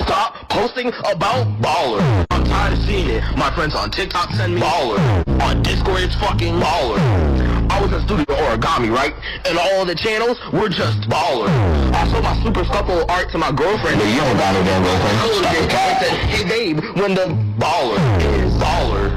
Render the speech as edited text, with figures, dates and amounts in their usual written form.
Stop posting about baller. I'm tired of seeing it. My friends on TikTok send me baller. On Discord it's fucking baller. I was in Studio Origami, right? And all the channels were just baller. Also my super scuffle art to my girlfriend. You don't got no damn girlfriend. I said, hey babe, when the baller is baller.